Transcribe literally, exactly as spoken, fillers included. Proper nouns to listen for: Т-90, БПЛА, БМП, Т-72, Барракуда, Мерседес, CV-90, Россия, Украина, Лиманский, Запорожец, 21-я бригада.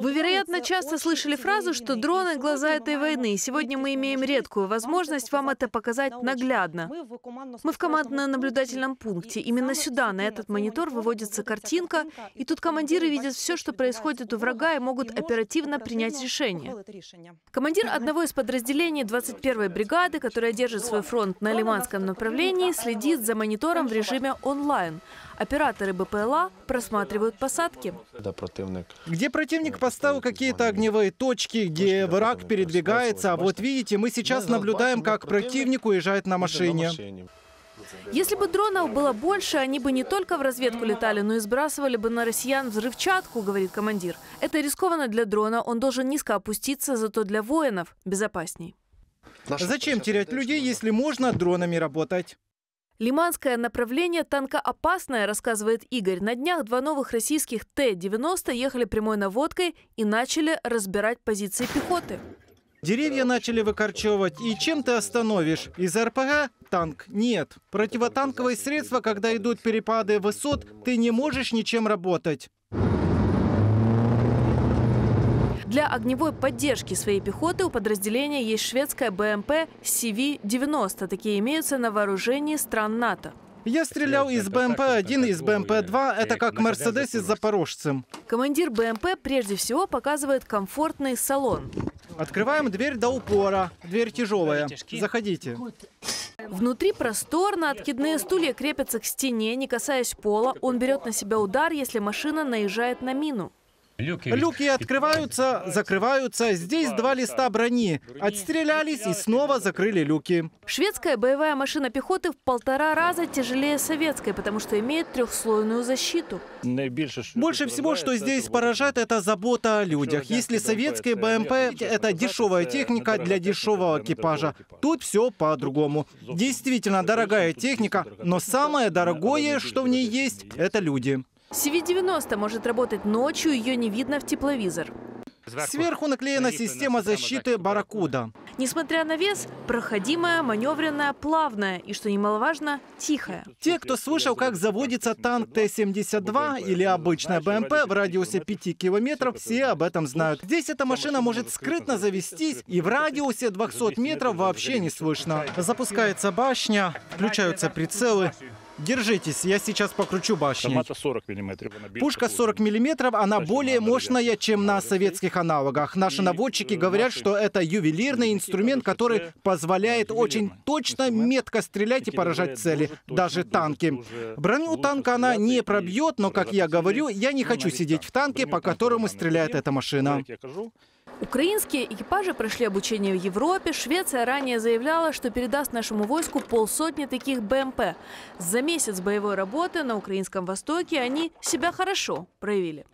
Вы, вероятно, часто слышали фразу, что дроны — глаза этой войны. Сегодня мы имеем редкую возможность вам это показать наглядно. Мы в командно-наблюдательном пункте. Именно сюда, на этот монитор, выводится картинка, и тут командиры видят все, что происходит у врага, и могут оперативно принять решение. Командир одного из подразделений двадцать первой бригады, которая держит свой фронт на Лиманском направлении, следит за монитором в режиме онлайн. Операторы БПЛА просматривают посадки. Где противник поставил какие-то огневые точки, где враг передвигается. А вот видите, мы сейчас наблюдаем, как противник уезжает на машине. Если бы дронов было больше, они бы не только в разведку летали, но и сбрасывали бы на россиян взрывчатку, говорит командир. Это рискованно для дрона, он должен низко опуститься, зато для воинов безопасней. Зачем терять людей, если можно дронами работать? Лиманское направление танкоопасное, рассказывает Игорь. На днях два новых российских Т девяносто ехали прямой наводкой и начали разбирать позиции пехоты. Деревья начали выкорчевывать, и чем ты остановишь? Из эр пэ гэ танк нет. Противотанковые средства, когда идут перепады высот, ты не можешь ничем работать. Для огневой поддержки своей пехоты у подразделения есть шведская бэ эм пэ си ви девяносто. Такие имеются на вооружении стран НАТО. Я стрелял из бэ эм пэ один, из бэ эм пэ два. Это как Мерседес с Запорожцем. Командир бэ эм пэ прежде всего показывает комфортный салон. Открываем дверь до упора. Дверь тяжелая. Заходите. Внутри просторно, откидные стулья крепятся к стене, не касаясь пола. Он берет на себя удар, если машина наезжает на мину. Люки открываются, закрываются. Здесь два листа брони. Отстрелялись и снова закрыли люки. Шведская боевая машина пехоты в полтора раза тяжелее советской, потому что имеет трехслойную защиту. Больше всего, что здесь поражает, это забота о людях. Если советская бэ эм пэ – это дешевая техника для дешевого экипажа, тут все по-другому. Действительно дорогая техника, но самое дорогое, что в ней есть, это люди. си ви девяносто может работать ночью, ее не видно в тепловизор. Сверху наклеена система защиты «Барракуда». Несмотря на вес, проходимая, маневренная, плавная и, что немаловажно, тихая. Те, кто слышал, как заводится танк Т семьдесят два или обычная бэ эм пэ в радиусе пяти километров, все об этом знают. Здесь эта машина может скрытно завестись, и в радиусе двухсот метров вообще не слышно. Запускается башня, включаются прицелы. Держитесь, я сейчас покручу башню. Пушка сорок миллиметров, она более мощная, чем на советских аналогах. Наши наводчики говорят, что это ювелирный инструмент, который позволяет очень точно, метко стрелять и поражать цели, даже танки. Броню танка она не пробьет, но, как я говорю, я не хочу сидеть в танке, по которому стреляет эта машина. Украинские экипажи прошли обучение в Европе. Швеция ранее заявляла, что передаст нашему войску полсотни таких бэ эм пэ. За месяц боевой работы на украинском востоке они себя хорошо проявили.